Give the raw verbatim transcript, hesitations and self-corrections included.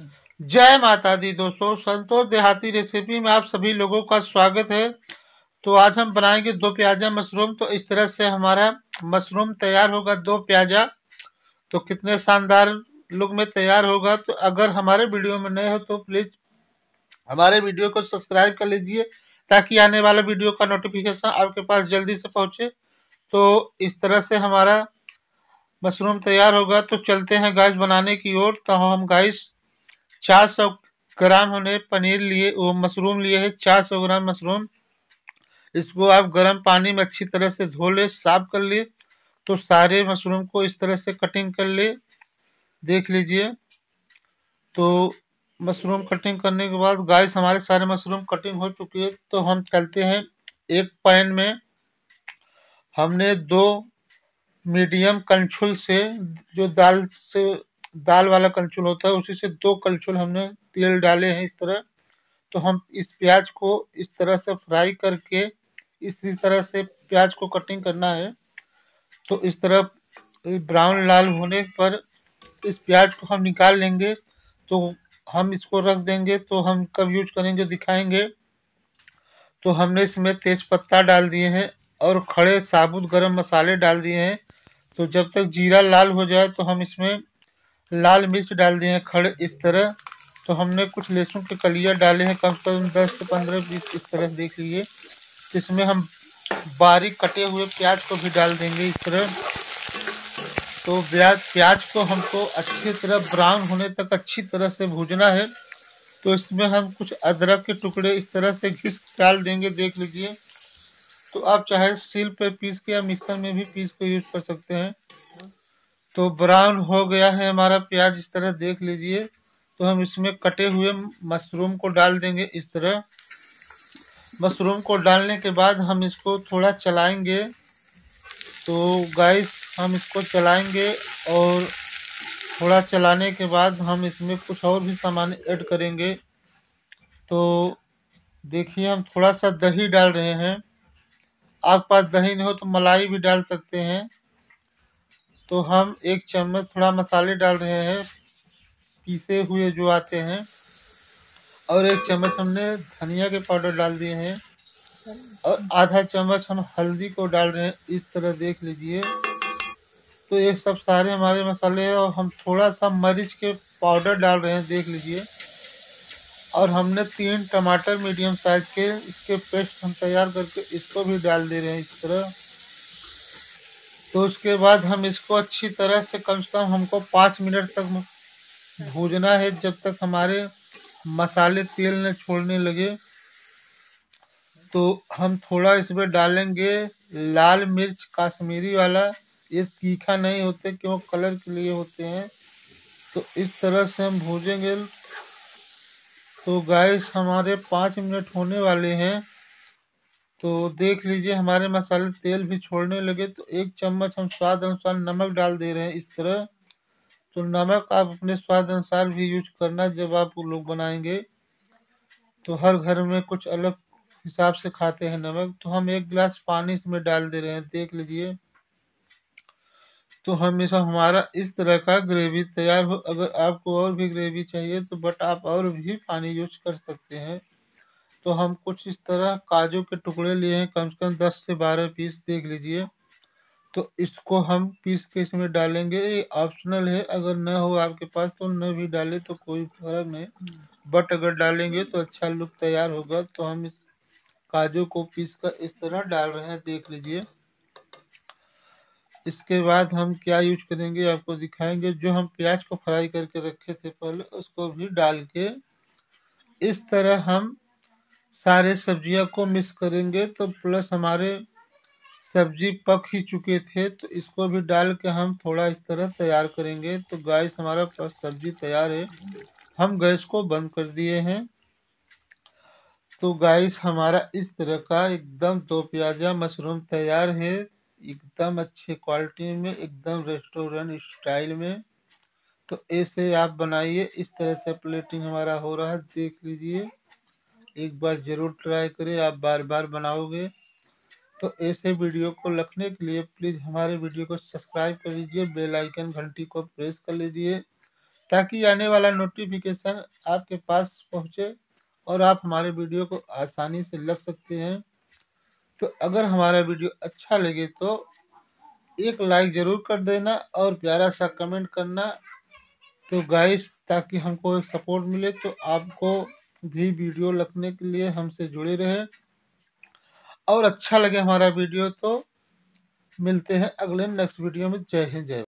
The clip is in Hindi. जय माता दी। दोस्तों, संतोष देहाती रेसिपी में आप सभी लोगों का स्वागत है। तो आज हम बनाएंगे दो प्याजा मशरूम। तो इस तरह से हमारा मशरूम तैयार होगा दो प्याजा। तो कितने शानदार लुक में तैयार होगा। तो अगर हमारे वीडियो में नए हो तो प्लीज़ हमारे वीडियो को सब्सक्राइब कर लीजिए ताकि आने वाला वीडियो का नोटिफिकेशन आपके पास जल्दी से पहुँचे। तो इस तरह से हमारा मशरूम तैयार होगा। तो चलते हैं गाइस बनाने की ओर। तो हम गाइस चार सौ ग्राम हमने पनीर लिए, वो मशरूम लिए हैं, चार सौ ग्राम मशरूम। इसको आप गर्म पानी में अच्छी तरह से धो ले, साफ कर ले। तो सारे मशरूम को इस तरह से कटिंग कर ले, देख लीजिए। तो मशरूम कटिंग करने के बाद गाइस हमारे सारे मशरूम कटिंग हो चुकी है। तो हम चलते हैं एक पैन में। हमने दो मीडियम कंछुल से, जो दाल से दाल वाला कंछुल होता है, उसी से दो कंछुल हमने तेल डाले हैं इस तरह। तो हम इस प्याज को इस तरह से फ्राई करके इसी तरह से प्याज को कटिंग करना है। तो इस तरह ब्राउन लाल होने पर इस प्याज को हम निकाल लेंगे। तो हम इसको रख देंगे। तो हम कब यूज करेंगे दिखाएंगे। तो हमने इसमें तेज पत्ता डाल दिए हैं और खड़े साबुत गरम मसाले डाल दिए हैं। तो जब तक जीरा लाल हो जाए तो हम इसमें लाल मिर्च डाल दिए हैं खड़े इस तरह। तो हमने कुछ लहसुन के कलियाँ डाले हैं, कम से कम दस से पंद्रह बीस इस तरह, देख लीजिए। इसमें हम बारीक कटे हुए प्याज को भी डाल देंगे इस तरह। तो प्याज प्याज को हमको अच्छी तरह ब्राउन होने तक अच्छी तरह से भूनना है। तो इसमें हम कुछ अदरक के टुकड़े इस तरह से घिस डाल देंगे, देख लीजिए। तो आप चाहे सील पर पीस के या मिक्सर में भी पीस को यूज़ कर सकते हैं। तो ब्राउन हो गया है हमारा प्याज इस तरह, देख लीजिए। तो हम इसमें कटे हुए मशरूम को डाल देंगे इस तरह। मशरूम को डालने के बाद हम इसको थोड़ा चलाएंगे। तो गाइस हम इसको चलाएंगे और थोड़ा चलाने के बाद हम इसमें कुछ और भी सामान ऐड करेंगे। तो देखिए हम थोड़ा सा दही डाल रहे हैं। आपके पास दही नहीं हो तो मलाई भी डाल सकते हैं। तो हम एक चम्मच थोड़ा मसाले डाल रहे हैं, पीसे हुए जो आते हैं, और एक चम्मच हमने धनिया के पाउडर डाल दिए हैं, और आधा चम्मच हम हल्दी को डाल रहे हैं इस तरह, देख लीजिए। तो ये सब सारे हमारे मसाले हैं। और हम थोड़ा सा मरीच के पाउडर डाल रहे हैं, देख लीजिए। और हमने तीन टमाटर मीडियम साइज के इसके पेस्ट हम तैयार करके इसको भी डाल दे रहे हैं इस तरह। तो उसके बाद हम इसको अच्छी तरह से कम से कम हमको पाँच मिनट तक भूनना है, जब तक हमारे मसाले तेल न छोड़ने लगे। तो हम थोड़ा इसमें डालेंगे लाल मिर्च कश्मीरी वाला। ये तीखा नहीं होते, क्यों कलर के लिए होते हैं। तो इस तरह से हम भूनेंगे। तो गाइस हमारे पाँच मिनट होने वाले हैं। तो देख लीजिए हमारे मसाले तेल भी छोड़ने लगे। तो एक चम्मच हम स्वाद अनुसार नमक डाल दे रहे हैं इस तरह। तो नमक आप अपने स्वाद अनुसार भी यूज करना जब आप लोग बनाएंगे। तो हर घर में कुछ अलग हिसाब से खाते हैं नमक। तो हम एक गिलास पानी इसमें डाल दे रहे हैं, देख लीजिए। तो हम इस हमारा इस तरह का ग्रेवी तैयार हो। अगर आपको और भी ग्रेवी चाहिए तो बट आप और भी पानी यूज कर सकते हैं। तो हम कुछ इस तरह काजू के टुकड़े लिए हैं, कम से कम दस से बारह पीस, देख लीजिए। तो इसको हम पीस के इसमें डालेंगे। ये ऑप्शनल है, अगर न हो आपके पास तो न भी डाले तो कोई फर्क नहीं, बट अगर डालेंगे तो अच्छा लुक तैयार होगा। तो हम इस काजू को पीस कर इस तरह डाल रहे हैं, देख लीजिए। इसके बाद हम क्या यूज करेंगे आपको दिखाएंगे। जो हम प्याज को फ्राई करके रखे थे पहले, उसको भी डाल के इस तरह हम सारे सब्जियां को मिक्स करेंगे। तो प्लस हमारे सब्जी पक ही चुके थे, तो इसको भी डाल के हम थोड़ा इस तरह तैयार करेंगे। तो गैस हमारा सब्जी तैयार है। हम गैस को बंद कर दिए हैं। तो गैस हमारा इस तरह का एकदम दो प्याजा मशरूम तैयार है, एकदम अच्छे क्वालिटी में, एकदम रेस्टोरेंट स्टाइल में। तो ऐसे आप बनाइए। इस तरह से प्लेटिंग हमारा हो रहा है, देख लीजिए। एक बार ज़रूर ट्राई करें, आप बार बार बनाओगे। तो ऐसे वीडियो को रखने के लिए प्लीज़ हमारे वीडियो को सब्सक्राइब कर लीजिए, बेल आइकन घंटी को प्रेस कर लीजिए ताकि आने वाला नोटिफिकेशन आपके पास पहुंचे और आप हमारे वीडियो को आसानी से लग सकते हैं। तो अगर हमारा वीडियो अच्छा लगे तो एक लाइक ज़रूर कर देना और प्यारा सा कमेंट करना। तो गाइस, ताकि हमको सपोर्ट मिले तो आपको भी वीडियो लगने के लिए हमसे जुड़े रहें और अच्छा लगे हमारा वीडियो। तो मिलते हैं अगले नेक्स्ट वीडियो में। जय हिंद, जय।